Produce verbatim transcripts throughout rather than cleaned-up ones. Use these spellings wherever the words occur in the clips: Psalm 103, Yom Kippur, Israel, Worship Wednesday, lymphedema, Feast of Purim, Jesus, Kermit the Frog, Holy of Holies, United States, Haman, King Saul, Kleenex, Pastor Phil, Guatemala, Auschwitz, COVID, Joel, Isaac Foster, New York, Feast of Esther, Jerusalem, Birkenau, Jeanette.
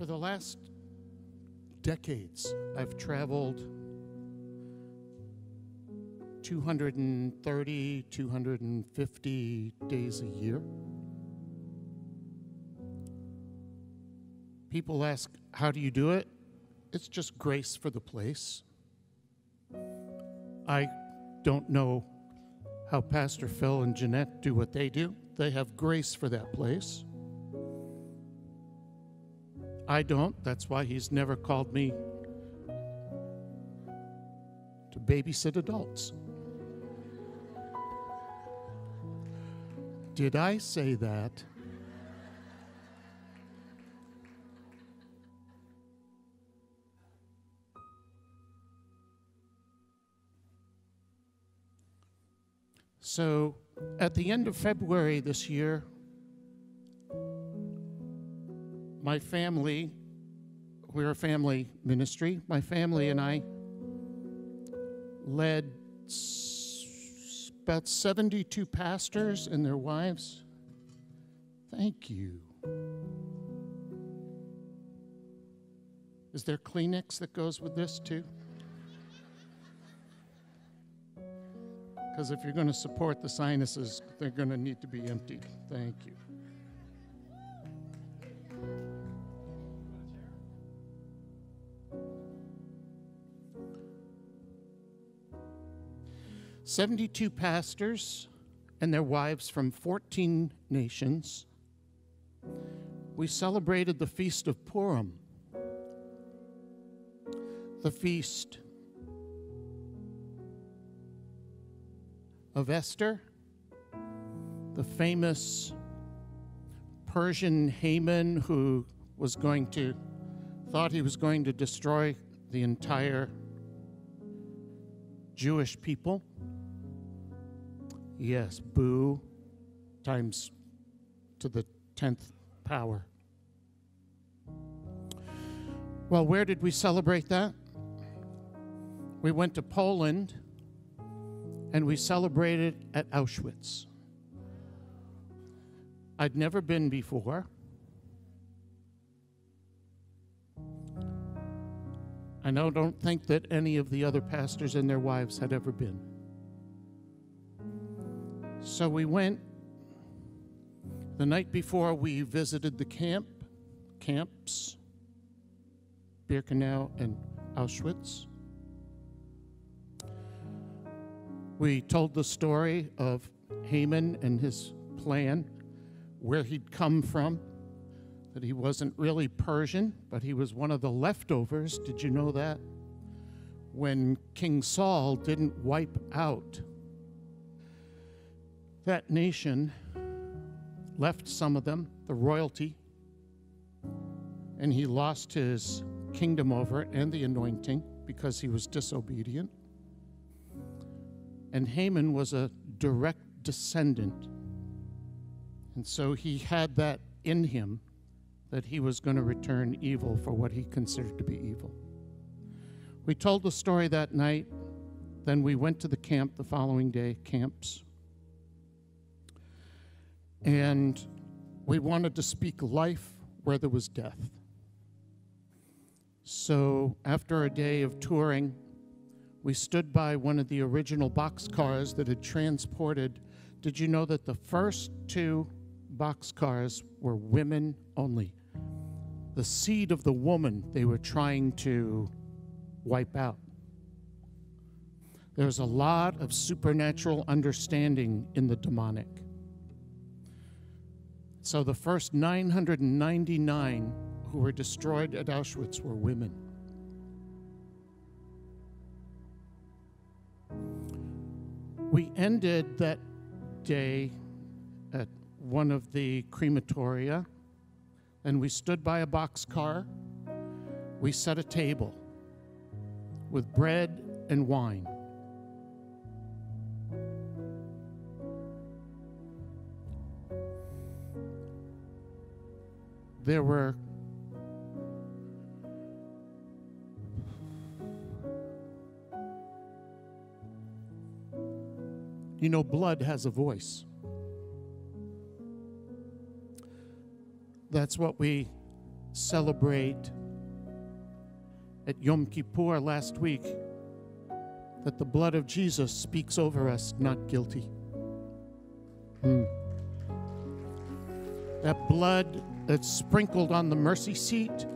For the last decades, I've traveled two hundred thirty, two hundred fifty days a year. People ask, how do you do it? It's just grace for the place. I don't know how Pastor Phil and Jeanette do what they do. They have grace for that place. I don't. That's why he's never called me to babysit adults. Did I say that? So at the end of February this year, my family, we're a family ministry, my family and I led s- about seventy-two pastors and their wives. Thank you. Is there Kleenex that goes with this too? Because if you're going to support the sinuses, they're going to need to be emptied. Thank you. seventy-two pastors and their wives from fourteen nations. We celebrated the Feast of Purim, the Feast of Esther, the famous Persian Haman who was going to, thought he was going to destroy the entire Jewish people. Yes, boo, times to the tenth power. Well, where did we celebrate that? We went to Poland, and we celebrated at Auschwitz. I'd never been before. I now don't think that any of the other pastors and their wives had ever been. So we went. The night before, we visited the camp, camps, Birkenau and Auschwitz. We told the story of Haman and his plan, where he'd come from, that he wasn't really Persian, but he was one of the leftovers. Did you know that? When King Saul didn't wipe out that nation, left some of them, the royalty, and he lost his kingdom over it and the anointing because he was disobedient. And Haman was a direct descendant. And so he had that in him, that he was going to return evil for what he considered to be evil. We told the story that night. Then we went to the camp the following day, camps. And we wanted to speak life where there was death. So after a day of touring, we stood by one of the original boxcars that had transported. Did you know that the first two boxcars were women only? The seed of the woman they were trying to wipe out. There's a lot of supernatural understanding in the demonic. So the first nine hundred ninety-nine who were destroyed at Auschwitz were women. We ended that day at one of the crematoria, and we stood by a boxcar. We set a table with bread and wine. There were You know, blood has a voice. That's what we celebrate at Yom Kippur last week that the blood of Jesus speaks over us, not guilty. Hmm. That blood that's sprinkled on the mercy seat,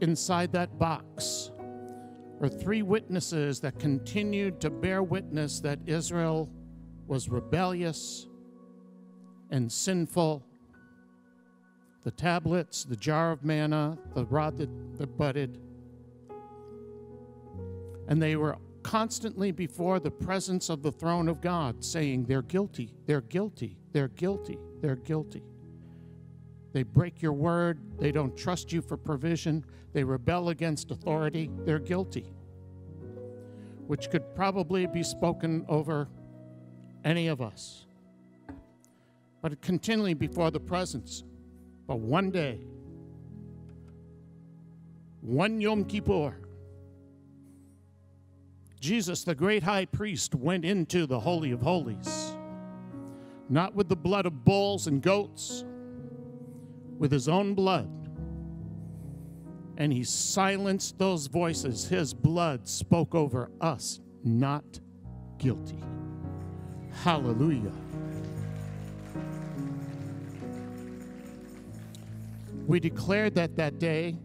inside that box are three witnesses that continued to bear witness that Israel was rebellious and sinful. The tablets, the jar of manna, the rod that, that budded. And they were constantly before the presence of the throne of God saying, they're guilty, they're guilty, they're guilty, they're guilty. They break your word. They don't trust you for provision. They rebel against authority. They're guilty, which could probably be spoken over any of us. But continually before the presence. But one day, one Yom Kippur, Jesus, the great high priest, went into the Holy of Holies, not with the blood of bulls and goats, with his own blood, and he silenced those voices. His blood spoke over us, not guilty. Hallelujah. We declared that that day.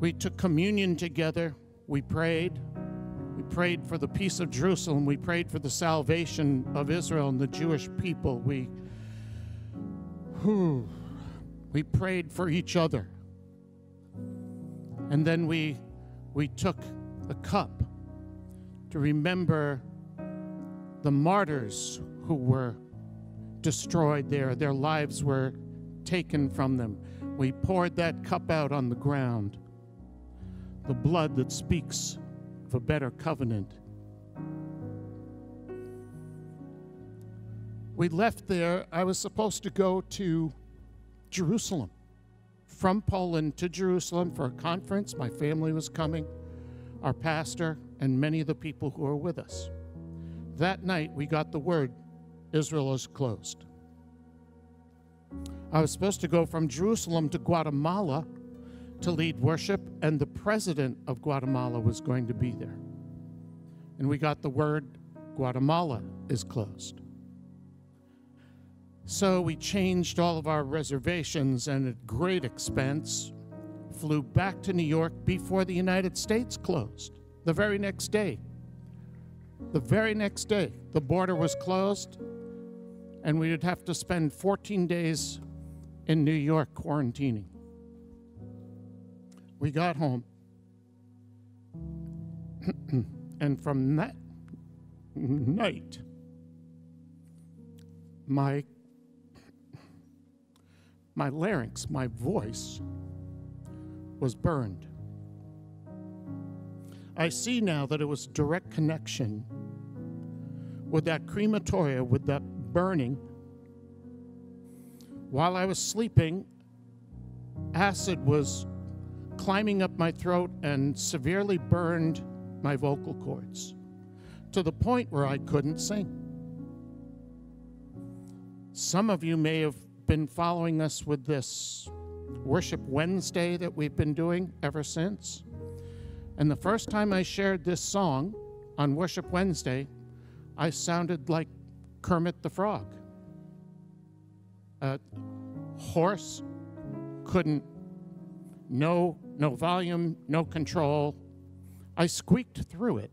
We took communion together. We prayed. We prayed for the peace of Jerusalem. We prayed for the salvation of Israel and the Jewish people. We We prayed for each other. And then we, we took the cup to remember the martyrs who were destroyed there. Their lives were taken from them. We poured that cup out on the ground, the blood that speaks of a better covenant. We left there. I was supposed to go to Jerusalem, from Poland to Jerusalem for a conference. My family was coming, our pastor, and many of the people who were with us. That night, we got the word, Israel is closed. I was supposed to go from Jerusalem to Guatemala to lead worship, and the president of Guatemala was going to be there. And we got the word, Guatemala is closed. So we changed all of our reservations and at great expense flew back to New York before the United States closed. The very next day, the very next day, the border was closed and we would have to spend fourteen days in New York quarantining. We got home. And from that night, my My larynx, my voice, was burned. I see now that it was direct connection with that crematoria, with that burning. While I was sleeping, acid was climbing up my throat and severely burned my vocal cords to the point where I couldn't sing. Some of you may have been following us with this Worship Wednesday that we've been doing ever since. And the first time I shared this song on Worship Wednesday, I sounded like Kermit the Frog. Uh, hoarse, couldn't, no, no volume, no control. I squeaked through it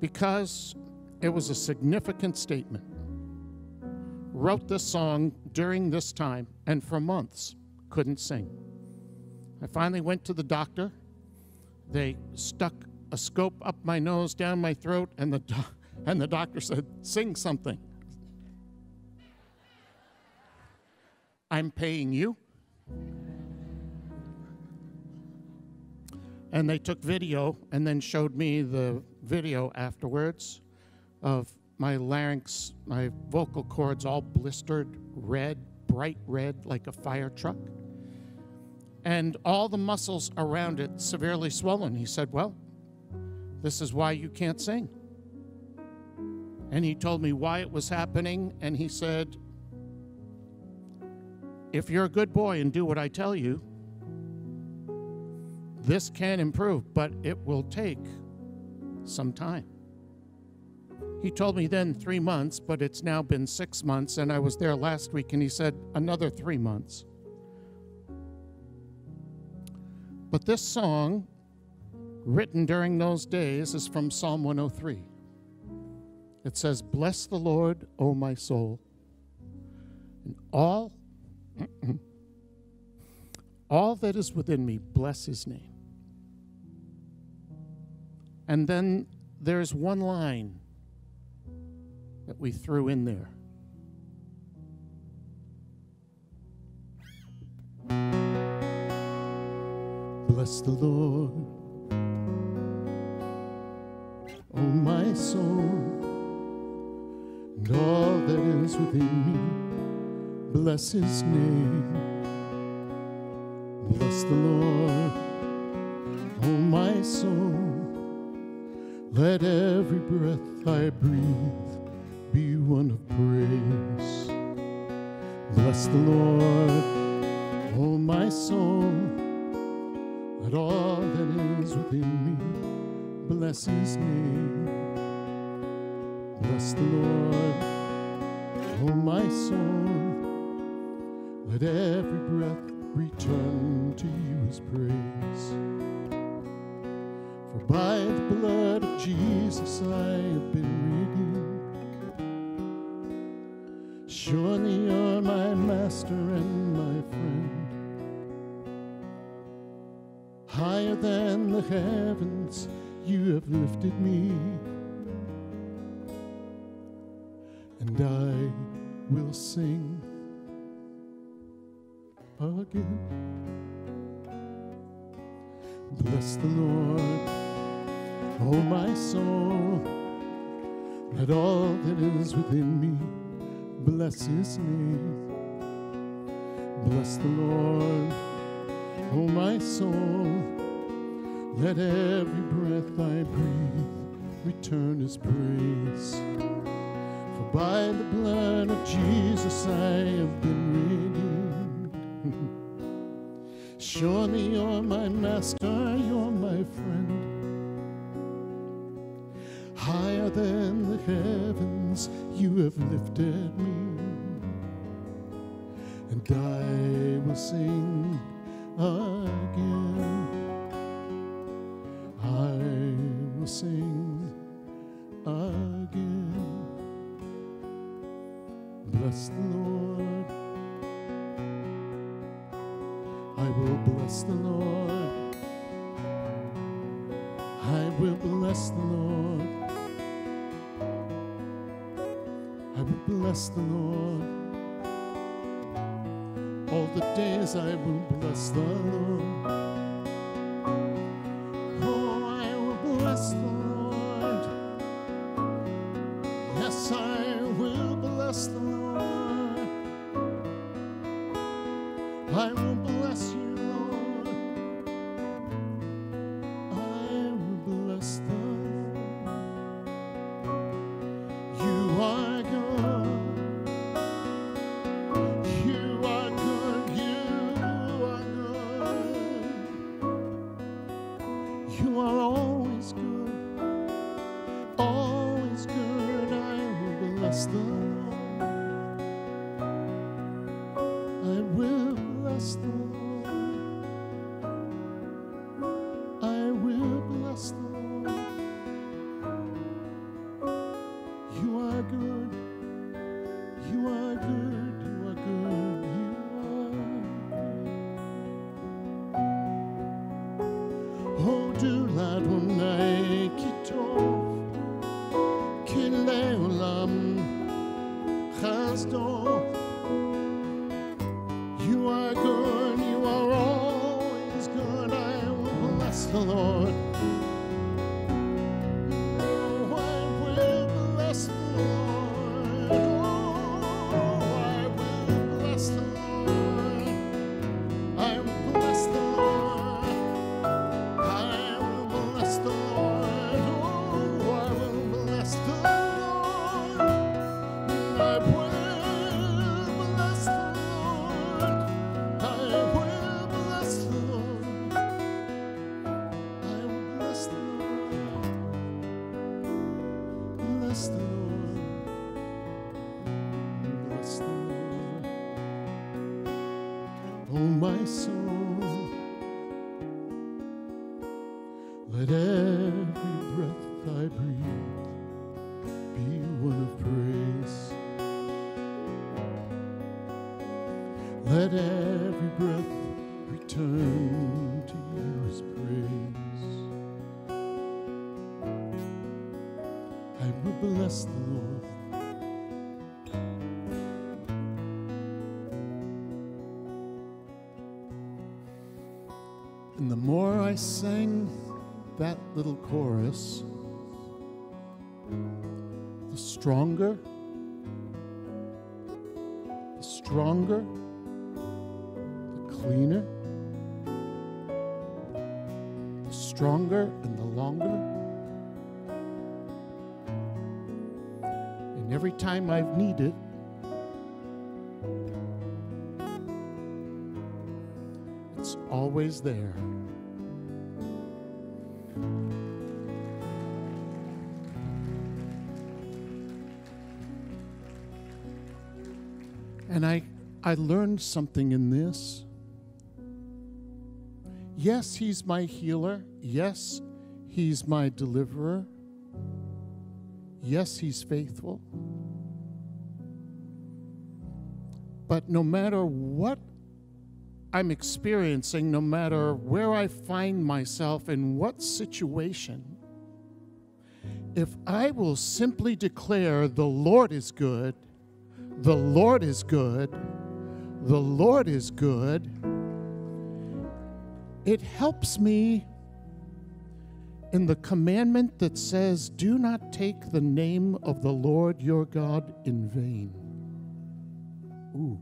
because it was a significant statement. Wrote this song during this time, and for months, couldn't sing. I finally went to the doctor. They stuck a scope up my nose, down my throat, and the, do and the doctor said, sing something. I'm paying you. And they took video and then showed me the video afterwards of my larynx, my vocal cords all blistered, red, bright red, like a fire truck. And all the muscles around it severely swollen. He said, well, this is why you can't sing. And he told me why it was happening, and he said, if you're a good boy and do what I tell you, this can improve, but it will take some time. He told me then three months, but it's now been six months, and I was there last week, and he said another three months. But this song, written during those days, is from Psalm one oh three. It says, "Bless the Lord, O my soul, and all, all that is within me, bless his name." And then there's one line that we threw in there. Bless the Lord, O my soul, and all that is within me, bless his name. Bless the Lord, O my soul, let every breath I breathe be one of praise. Bless the Lord, O my soul, let all that is within me bless his name. Bless the Lord, O my soul, let every breath return to you his praise. For by the blood of Jesus I have been redeemed. Surely you're my master and my friend. Higher than the heavens you have lifted me, and I will sing again. Bless the Lord, O my soul, let all that is within me bless his name. Bless the Lord, O my soul, let every breath I breathe return his praise. For by the blood of Jesus I have been redeemed. Surely you're my master, you're my friend. Higher than the heavens you have lifted me, and I will sing again. I will sing again. Bless the Lord. I will bless the Lord. I will bless the Lord. I will bless the Lord. All the days I will bless the Lord. Oh, I will bless the Lord. Yes, I will bless the Lord. I will bless you, Lord. I will bless the Lord. You are you are good. You O my soul. Let every breath I breathe be one of praise. Let every breath return to you as praise. I will bless the Lord. And the more I sang that little chorus, the stronger, the stronger, the cleaner, the stronger and the longer. And every time I've needed, it's always there. And I, I learned something in this. Yes, he's my healer. Yes, he's my deliverer. Yes, he's faithful. But no matter what I'm experiencing, no matter where I find myself, in what situation, if I will simply declare the Lord is good, the Lord is good, the Lord is good, it helps me in the commandment that says, do not take the name of the Lord your God in vain. Ooh.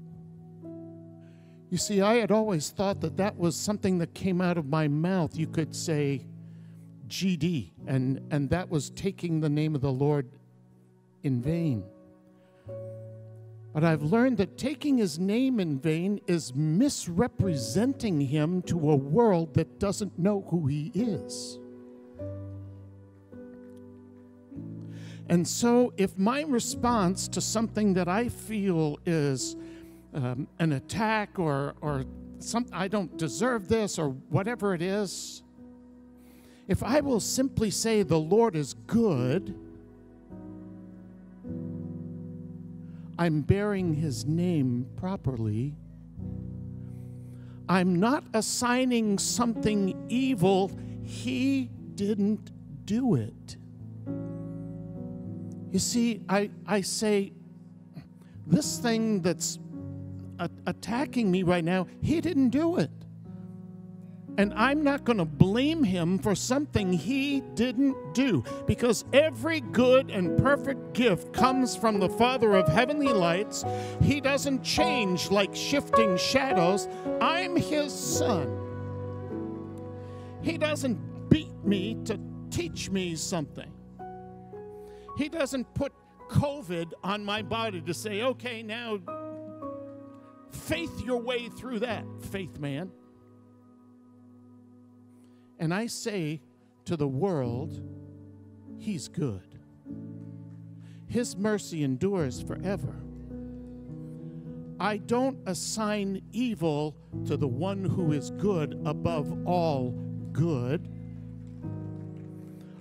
You see, I had always thought that that was something that came out of my mouth. You could say G D, and, and that was taking the name of the Lord in vain. But I've learned that taking his name in vain is misrepresenting him to a world that doesn't know who he is. And so if my response to something that I feel is um, an attack or, or some, I don't deserve this or whatever it is, if I will simply say the Lord is good, I'm bearing his name properly. I'm not assigning something evil. He didn't do it. You see, I, I say, this thing that's a- attacking me right now, he didn't do it. And I'm not going to blame him for something he didn't do, because every good and perfect gift comes from the Father of heavenly lights. He doesn't change like shifting shadows. I'm his son. He doesn't beat me to teach me something. He doesn't put COVID on my body to say, okay, now faith your way through that, faith man. And I say to the world, he's good. His mercy endures forever. I don't assign evil to the one who is good above all good.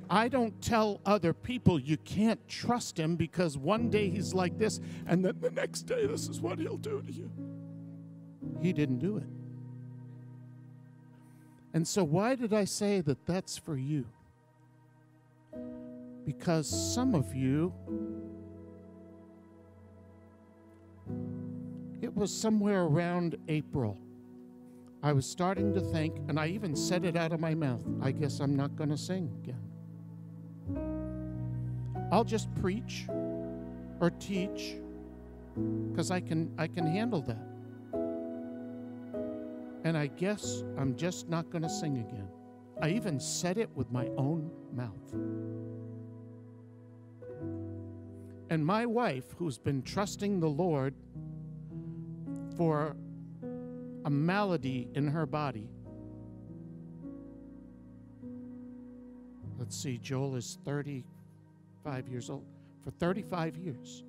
I don't tell other people you can't trust him because one day he's like this and then the next day this is what he'll do to you. He didn't do it. And so why did I say that that's for you? Because some of you, it was somewhere around April, I was starting to think, and I even said it out of my mouth, I guess I'm not going to sing again. I'll just preach or teach because I can, I can handle that. And I guess I'm just not going to sing again. I even said it with my own mouth. And my wife, who's been trusting the Lord for a malady in her body. Let's see, Joel is thirty-five years old. For thirty-five years.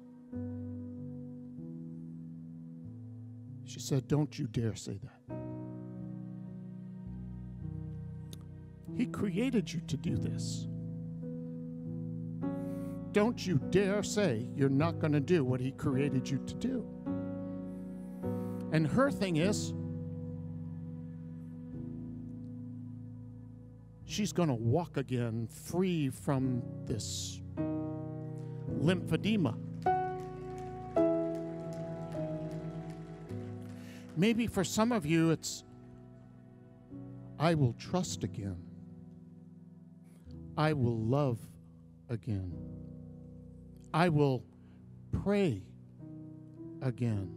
She said, don't you dare say that. He created you to do this. Don't you dare say you're not going to do what he created you to do. And her thing is, she's going to walk again free from this lymphedema. Maybe for some of you it's, I will trust again. I will love again. I will pray again.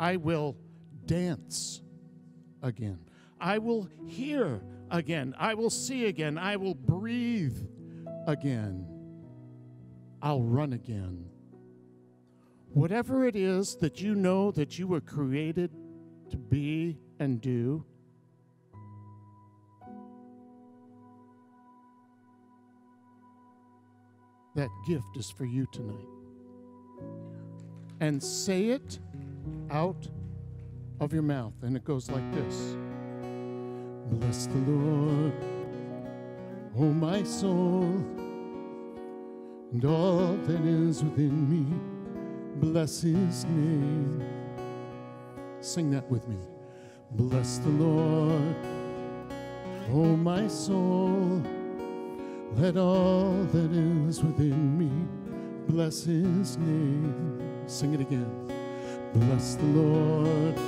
I will dance again. I will hear again. I will see again. I will breathe again. I'll run again. Whatever it is that you know that you were created to be and do, that gift is for you tonight. And say it out of your mouth. And it goes like this. Bless the Lord, O my soul, and all that is within me. Bless his name. Sing that with me. Bless the Lord, O my soul. Let all that is within me bless his name. Sing it again. Bless the Lord,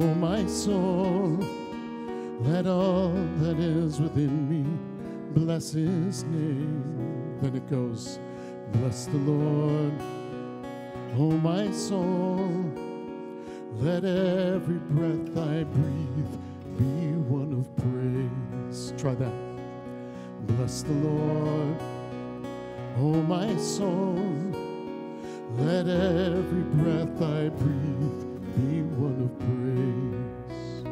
O my soul. Let all that is within me bless his name. Then it goes. Bless the Lord, O my soul. Let every breath I breathe be one of praise. Try that. Bless the Lord, O my soul. Let every breath I breathe be one of praise.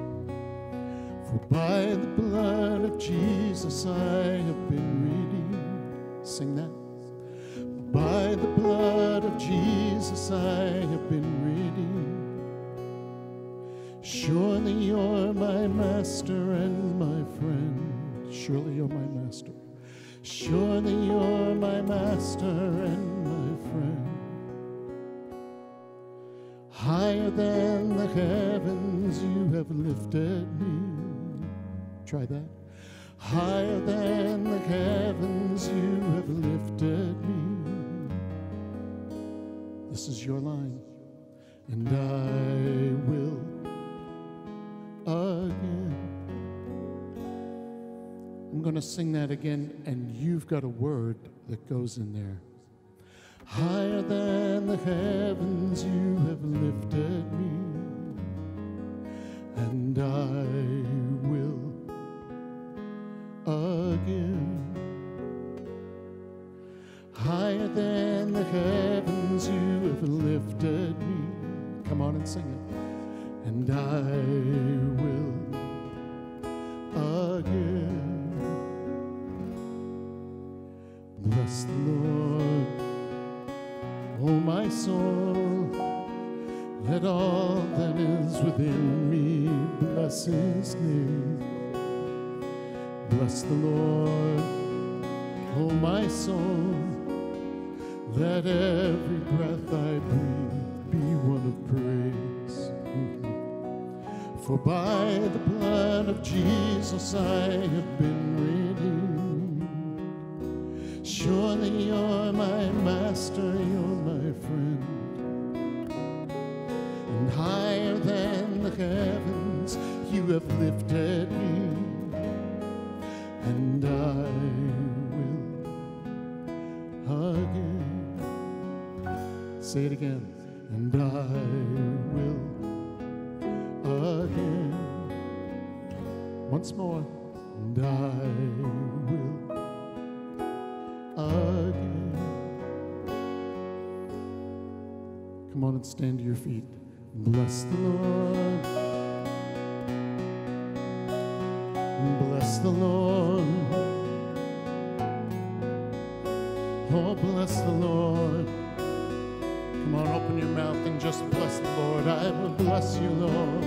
For by the blood of Jesus I have been redeemed. Sing that. By the blood of Jesus I have been redeemed. Surely you're my master and my friend. Surely you're my master. Surely you're my master and my friend. Higher than the heavens you have lifted me. Try that. Higher than the heavens you have lifted me. This is your line. And I will again. I'm going to sing that again, and you've got a word that goes in there. Higher than the heavens you have lifted me, and I will again. Higher than the heavens you have lifted me. Come on and sing it. And I will again. Bless the Lord, O my soul. Let all that is within me bless his name. Bless the Lord, O my soul. Let every breath I breathe be one of praise. Mm-hmm. For by the blood of Jesus I have been redeemed. Surely you're my master, you're my friend. And higher than the heavens you have lifted me, and I will again. Say it again. And I will again. Once more. And I will again. Come on and stand to your feet. Bless the Lord. Bless the Lord. Oh, bless the Lord. Come on, open your mouth and just bless the Lord. I will bless you, Lord.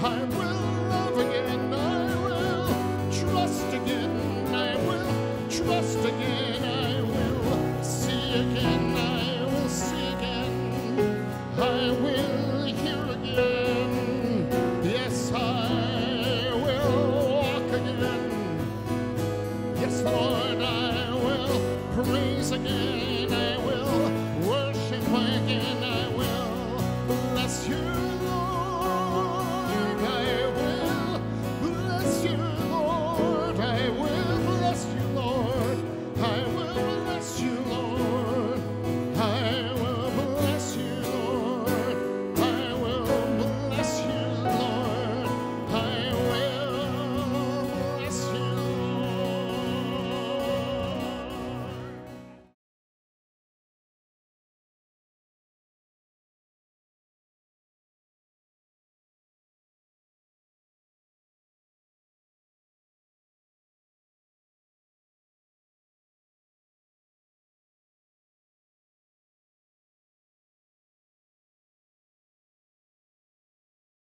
I will.